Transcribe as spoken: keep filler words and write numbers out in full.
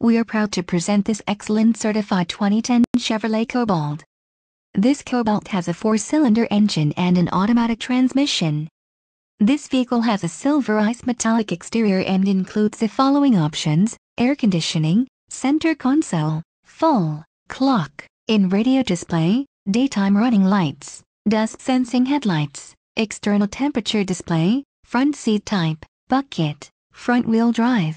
We are proud to present this excellent certified twenty ten Chevrolet Cobalt. This Cobalt has a four-cylinder engine and an automatic transmission. This vehicle has a silver ice metallic exterior and includes the following options: air conditioning, center console, full clock, in-radio display, daytime running lights, dusk-sensing headlights, external temperature display, front seat type, bucket, front-wheel drive.